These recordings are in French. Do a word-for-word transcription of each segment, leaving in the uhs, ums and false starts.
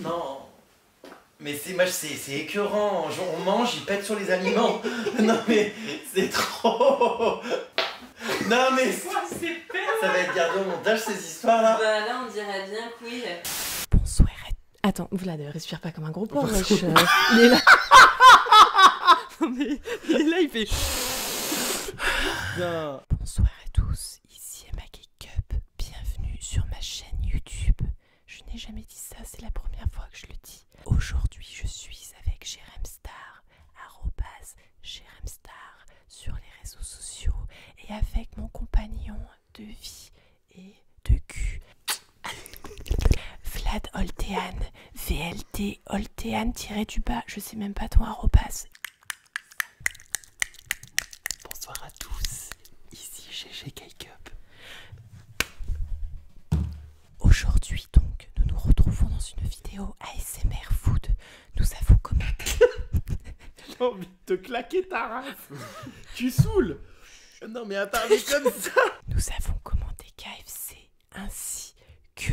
Non. Mais c'est c'est écœurant. On mange, il pète sur les aliments. Non mais c'est trop. Non mais ça va être gardé au montage ces histoires là. Bah là on dirait bien que oui. Bonsoir. Attends, Vlad, respire pas comme un gros porc. Il est là. Non mais il est là, il fait. Non. Bonsoir à tous. Ici Emma CakeCup. Bienvenue sur ma chaîne YouTube. Je n'ai jamais dit ça, c'est la première fois que je le dis. Aujourd'hui, je suis avec Jeremstar, arrobase Jeremstar, sur les réseaux sociaux et avec mon compagnon de vie et de cul, Vlad Oltean, V L T Oltean-du-bas, je sais même pas ton arrobase. Bonsoir à tous, ici G G CakeCup. Aujourd'hui, donc, nous nous retrouvons dans une vidéo A S M R Food. Nous avons commenté... J'ai envie de te claquer ta race. Tu saoules. Non mais attends, mais comme ça. Nous avons commenté K F C ainsi que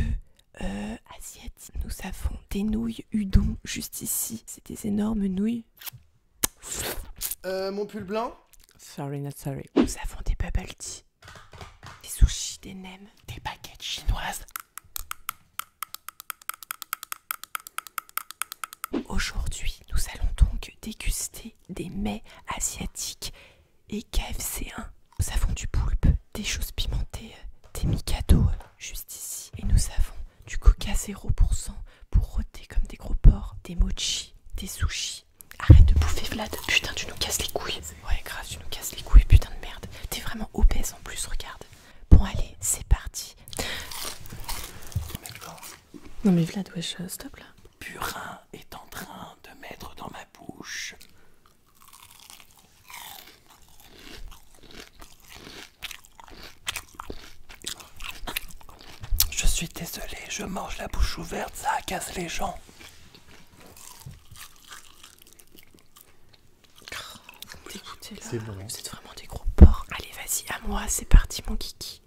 euh, asiatique. Nous avons des nouilles Udon juste ici. C'est des énormes nouilles. Euh, mon pull blanc. Sorry, not sorry. Nous avons des bubble tea, des sushis, des nems, des baguettes chinoises. Aujourd'hui, nous allons donc déguster des mets asiatiques et K F C un. Nous avons du poulpe, des choses pimentées, des Mikado juste ici. Et nous avons du coca zéro pour cent pour rôter comme des gros porcs, des mochis, des sushis. Arrête de bouffer Vlad, putain tu nous casses les couilles. Ouais grave, tu nous casses les couilles, putain de merde. T'es vraiment obèse en plus, regarde. Bon allez, c'est parti. Non mais Vlad, wesh, stop là. Purin est en train de mettre dans ma bouche. Je suis désolé, je mange la bouche ouverte, ça casse les gens. Dégoûté là, c'est bon. Vous êtes vraiment des gros porcs. Allez vas-y, à moi, c'est parti mon kiki.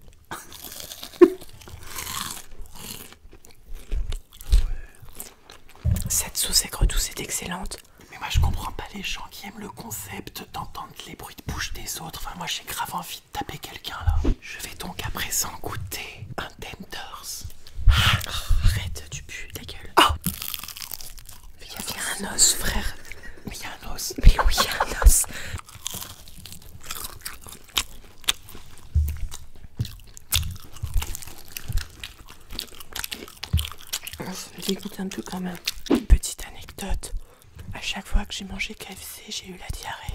Cette sauce aigre douce est excellente. Mais moi je comprends pas les gens qui aiment le concept d'entendre les bruits de bouche des autres. Enfin moi j'ai grave envie de taper quelqu'un là. Je vais donc à présent goûter un tenders. Ah, arrête, tu pues ta gueule. Oh, mais il y, y a un os frère. Mais il y a un os. Mais oui il y a un os. Ça me dégoûte un peu quand même. Une petite anecdote. À chaque fois que j'ai mangé K F C, j'ai eu la diarrhée.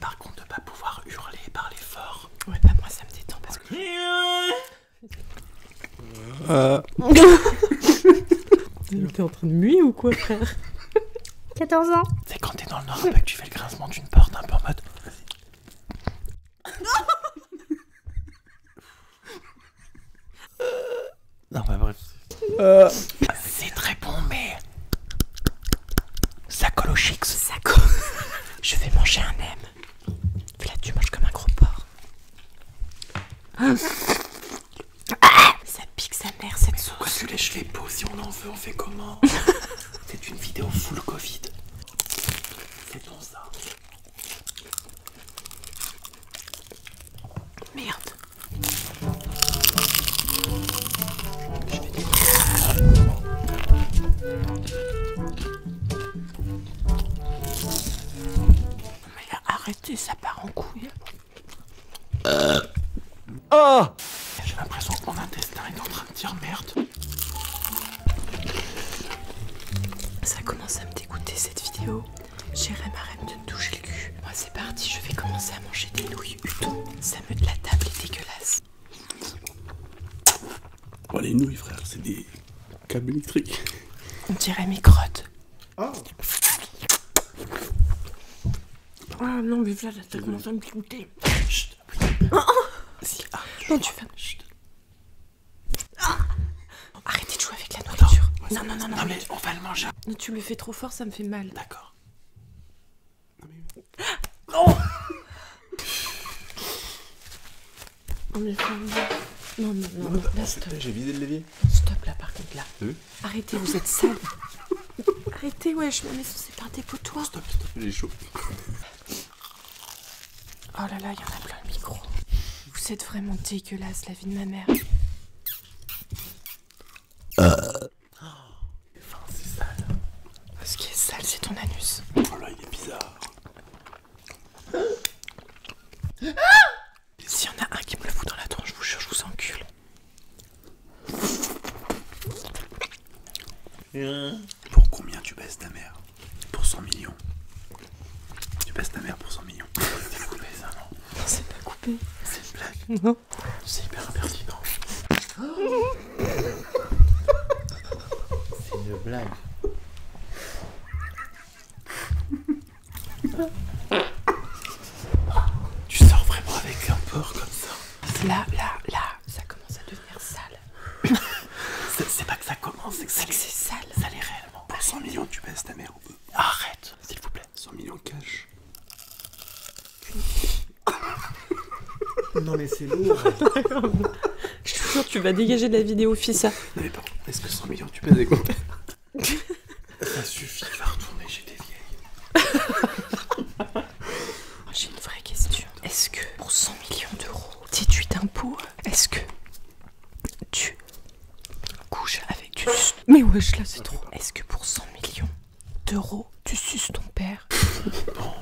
Par contre, de pas pouvoir hurler et parler fort. Ouais, bah moi ça me détend parce que... Euh... T'es en train de muer ou quoi, frère? quatorze ans. C'est quand t'es dans le nord un peu que tu fais le grincement d'une porte un peu en mode. Non, bah bref. Euh... C'est très bon, mais. Ça colle au chic. Ça colle. Je vais manger un M. Là, tu manges comme un gros porc. Ah, ça pique sa mère cette mais sauce. Pourquoi tu lèches les peaux si on en veut, on fait comment? C'est une vidéo full Covid. C'est bon ça. Merde. Je vais Mais là, arrêtez, ça part en couille. Euh. Oh, j'ai l'impression que mon intestin est en train de dire merde. Ça commence à me dégoûter cette vidéo. Jérém, arrête de me toucher le cul. Moi c'est parti, je vais commencer à manger des nouilles Udon. Ça me de la table est dégueulasse. Oh les nouilles frère, c'est des câbles électriques. On dirait mes crottes. Oh, oh non mais Vlad, ça commence à me dégoûter. Chut. Oh, oh. Si, ah, non tu vas... Chut. Non, non, non, non, non, mais on va le manger. Tu le fais trop fort, ça me fait mal. D'accord. Mais... On le ferme. Non, non, non, non, là, stop. J'ai vidé le lévier. Stop, là, par contre, là. Oui. Arrêtez, vous êtes sale. Arrêtez, ouais, je me mets sous par des potoirs. Stop, stop, j'ai chaud. Oh là là, il y en a plein le micro. Vous êtes vraiment dégueulasse, la vie de ma mère. Euh. Oh, enfin, c'est sale. Ce qui est sale, c'est ton anus. Oh là, il est bizarre. Ah, s'il y en a un qui me le fout dans la tronche, je vous jure, je vous encule. Mmh. Pour combien tu baisses ta mère? Pour cent millions. Tu baisses ta mère pour cent millions. C'est coupé ça, non? Non, c'est pas coupé. C'est une blague? Non. C'est hyper impertinent. Oh. C'est une blague. Là, là, là, ça commence à devenir sale. C'est pas que ça commence, c'est que c'est sale. Ça l'est réellement. Pour cent millions, tu baisses ta mère. Arrête, s'il vous plaît. cent millions cash. Non mais c'est lourd. Je te jure, tu vas dégager de la vidéo, fils. Non mais pardon, est-ce que cent millions, tu baisses des comptes? Ça suffit, tu vas retourner chez tes vieilles. J'ai une vraie question. Est-ce que pour cent millions d'euros, déduit d'impôts, est-ce que tu couches avec du suce? Mais wesh, là c'est trop. Est-ce que pour cent millions d'euros, tu suces ton père? Non.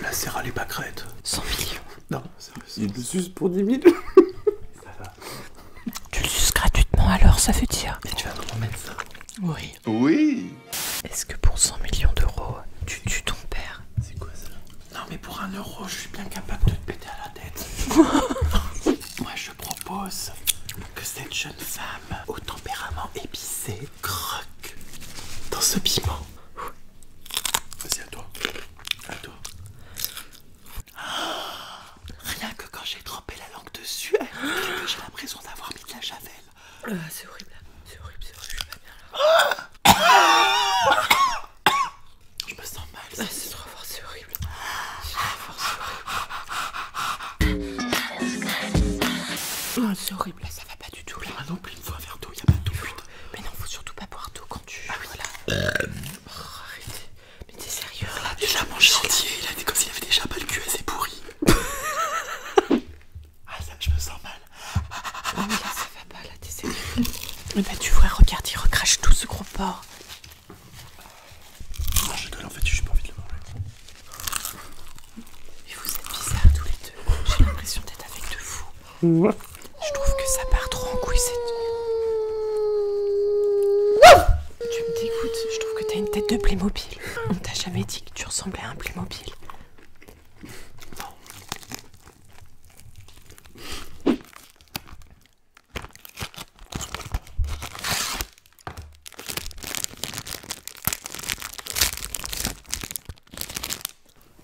La Serra les pâquerettes. cent millions. Non, sérieux. Il le suce pour dix mille. Ça va. Tu le suces gratuitement alors, ça veut dire. Et tu vas me remettre ça? Oui. Oui. Est-ce que pour cent millions d'euros, tu tues ton père? C'est quoi ça? Non mais pour un euro, je suis bien capable de te péter à la tête. Moi je propose que cette jeune femme au tempérament épicé croque dans ce piment. Vas-y, à toi. À toi. Oh, rien que quand j'ai trempé la langue dessus, j'ai l'impression d'avoir mis de la javel. Euh, c'est horrible, c'est horrible, c'est horrible, je suis pas bien là. Je me sens mal, ça. Ah, c'est horrible, là ça va pas du tout. Là non plus, il me faut un verre d'eau, y'a pas d'eau. Mais non, faut surtout pas boire d'eau quand tu... Ah oui, voilà. Euh... Oh, arrêtez. Mais t'es sérieux là? Déjà mon chantier, il a été comme s'il avait déjà pas le cul assez pourri. Ah ça, je me sens mal. Ah mais là ça va pas, là t'es sérieux. Mais bah tu vois, regarde, il recrache tout ce gros porc. Non, je dois, en fait, j'ai pas envie de le manger. Mais vous êtes bizarres tous les deux. J'ai l'impression d'être avec deux fous. Je trouve que ça part trop en couille, cette... Tu me dégoûtes, je trouve que t'as une tête de Playmobil. On t'a jamais dit que tu ressemblais à un Playmobil.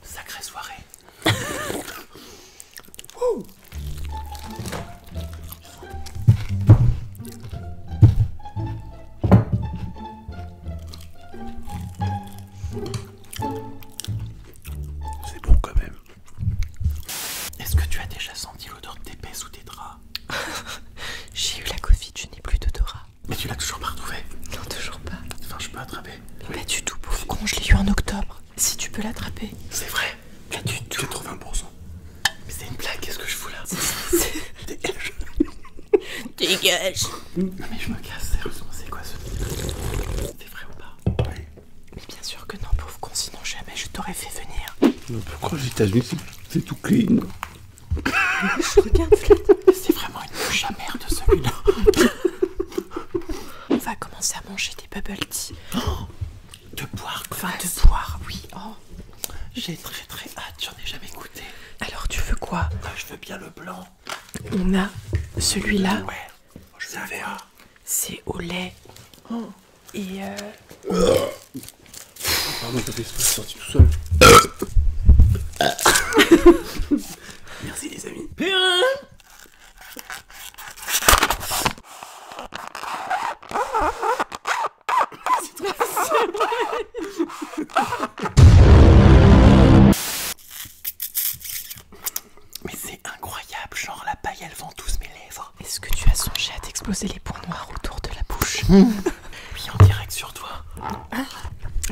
Sacrée soirée. Ouh. C'est vrai, pas du tout. quatre-vingts pour cent. Mais c'est une blague, qu'est-ce que je fous là? Dégage. Dégage. Non mais je me casse, sérieusement, c'est quoi ce truc? C'est vrai ou pas? Oui. Mais bien sûr que non, pauvre con, sinon jamais je t'aurais fait venir. Mais pourquoi les États-Unis, c'est tout clean? Je regarde là. C'est vraiment une bouche amère de celui-là. On va commencer à manger des bubble tea. Oh, de boire, quoi. Enfin, de boire, oui. Oh. J'ai très très hâte, j'en ai jamais goûté. Alors tu veux quoi? Ah, je veux bien le blanc. On a celui-là. Ouais, je savais un. C'est au lait. Oh. Et euh... Oh, pardon, t'as fait sortir tout seul. Merci les amis. Périn. Mais c'est incroyable. exploser les points noirs autour de la bouche. Mmh. Oui, en direct sur toi. Hein?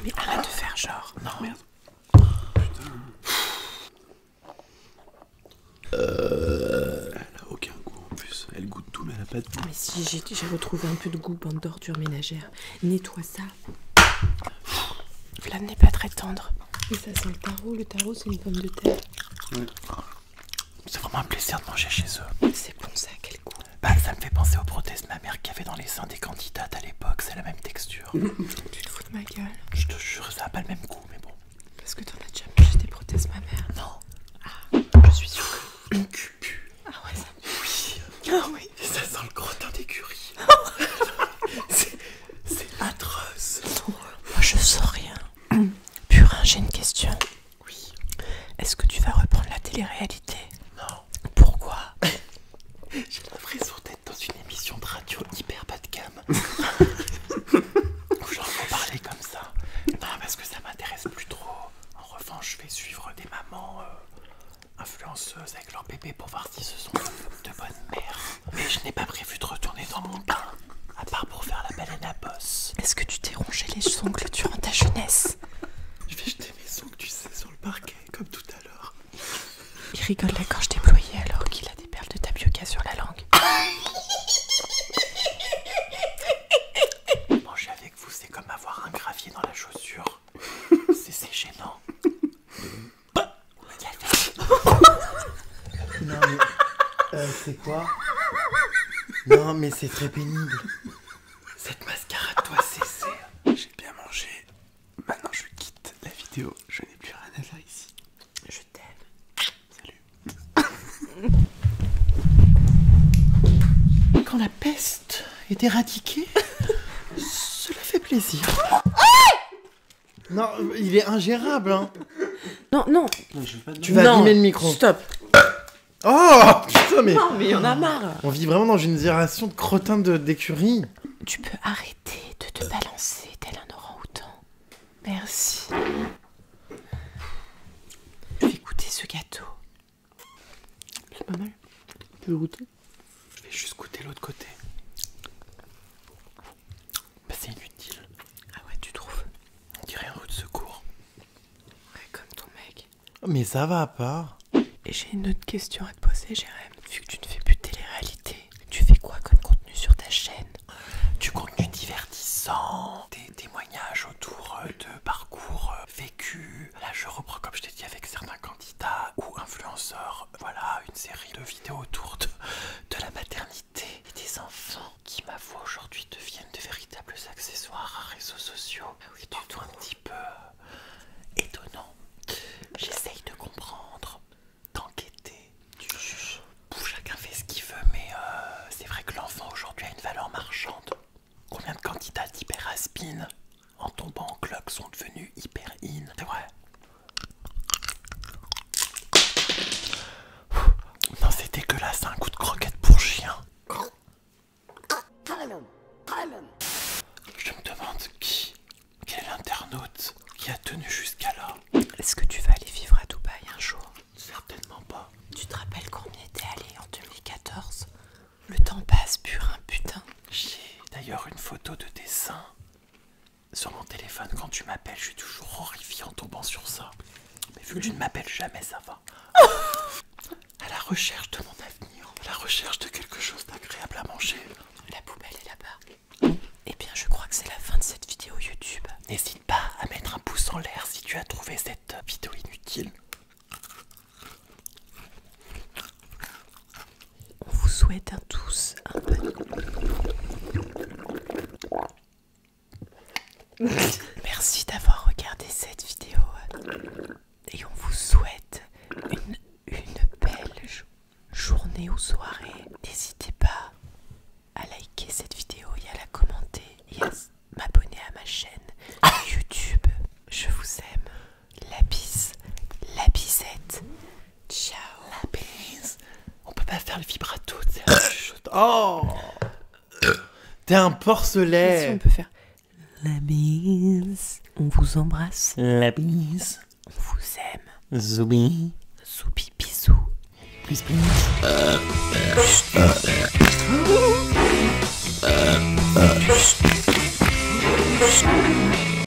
Mais arrête de faire genre. Non, merde. Putain. Euh... Elle a aucun goût en plus. Elle goûte tout, mais elle a pas de goût. Mais si, j'ai retrouvé un peu de goût, bande d'ordures ménagères. Nettoie ça. Vlad n'est pas très tendre. Et ça sent le tarot. Le tarot, c'est une pomme de terre. Oui. C'est vraiment un plaisir de manger chez eux. C'est bon ça, quel goût. Bah ça me fait penser aux prothèses de ma mère qu'il y avait dans les seins des candidates à l'époque, c'est la même texture. Tu te fous de ma gueule. Je te jure, ça a pas le même goût, mais bon. Parce que t'en as déjà mangé des prothèses de ma mère. Non. Ah, je suis sûre que... Le cul pue. Ah ouais, ça pue. Oui. Ah oui. Et ça sent le crottin d'écurie. C'est... c'est atroce. Non. Moi je sens rien. Purin, j'ai une question. Oui. Est-ce que tu vas reprendre la télé-réalité? J'ai l'impression d'être dans une émission de radio hyper bas de gamme. Où j'en faut parler comme ça. Non, parce que ça m'intéresse plus trop. En revanche, je vais suivre des mamans euh, influenceuses avec leur bébé pour voir si ce sont de bonnes mères. Mais je n'ai pas prévu de retourner dans mon bain, à part pour faire la baleine à bosse. Est-ce que tu t'es rongé les ongles durant ta jeunesse? Je vais jeter mes ongles, tu sais, sur le parquet, comme tout à l'heure. Il rigole la gorge déployée alors qu'il a des perles de tapioca sur la langue. Manger avec vous, c'est comme avoir un gravier dans la chaussure. C'est gênant. Bah. Non mais... Euh, c'est quoi? Non mais c'est très pénible. Cette mascarade doit cesser. J'ai bien mangé. Maintenant je quitte la vidéo. Je n'ai plus rien à faire ici. Je t'aime. Quand la peste est éradiquée, cela fait plaisir. Non, il est ingérable, hein. Non, non. non je veux pas tu vas non. Abîmer le micro. Stop. Oh putain, mais. Non, mais il y en a marre. On vit vraiment dans une génération de crottins d'écurie. Tu peux arrêter de te balancer tel un orang-outan. Merci. Je vais goûter ce gâteau. C'est pas mal. Tu veux goûter? Je vais juste goûter l'autre côté. Bah c'est inutile. Ah ouais, tu trouves? On dirait un roue de secours. Ouais, comme ton mec. Mais ça va à part. Et j'ai une autre question à te poser, Jérém. Vu que tu ne fais plus de télé-réalité, tu fais quoi comme contenu sur ta chaîne? Du contenu divertissant, des témoignages autour de parcours vécus. Là, je reprends, comme je t'ai dit, avec certains candidats ou influenceurs. Voilà, une série de vidéos autour de, de la maternité et des enfants qui, ma foi, aujourd'hui deviennent de véritables accessoires à réseaux sociaux. Ah oui, tout un petit peu euh, étonnant. J'essaye de comprendre, d'enquêter. Tu juges. Chacun fait ce qu'il veut, mais euh, c'est vrai que l'enfant aujourd'hui a une valeur marchande. Combien de candidats hyper aspines en tombant en cloque sont devenus hyper in? C'est vrai. Non, c'est dégueulasse, un coup de croquette pour chien. Je me demande qui, quel internaute qui a tenu jusqu'à là. Est-ce que tu vas aller vivre à Dubaï un jour? Certainement pas. Tu te rappelles quand on y était allé en deux mille quatorze? Le temps passe, Purin, putain. D'ailleurs, une photo de dessin sur mon téléphone. Quand tu m'appelles, je suis toujours horrifiée en tombant sur ça. Mais vu que tu ne m'appelles jamais, ça va. À la recherche de mon avenir, à la recherche de quelque chose d'agréable à manger. La poubelle est là-bas. Eh bien, je crois que c'est la fin de cette vidéo YouTube. N'hésite pas à mettre un pouce en l'air si tu as trouvé cette vidéo inutile. On vous souhaite à tous un bon... Merci d'avoir regardé cette vidéo et on vous souhaite une, une belle jo- journée ou soirée. N'hésitez pas à liker cette vidéo et à la commenter et à m'abonner à ma chaîne YouTube. Je vous aime. La bise, la bisette. Ciao. La bise. On peut pas faire le vibrato. Oh. T'es un porcelet. Qu'est-ce qu'on peut faire? La bise. On vous embrasse. La bise. On vous aime. Zoubi. Zoubi bisous. Please please.